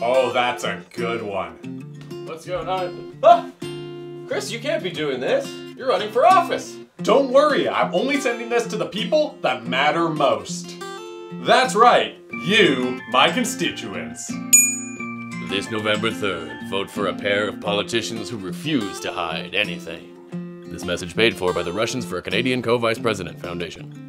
Oh, that's a good one. Let's go, nine. Ah! Chris, you can't be doing this. You're running for office. Don't worry, I'm only sending this to the people that matter most. That's right, you, my constituents. This November 3rd, vote for a pair of politicians who refuse to hide anything. This message paid for by the Russians for a Canadian Co-Vice President Foundation.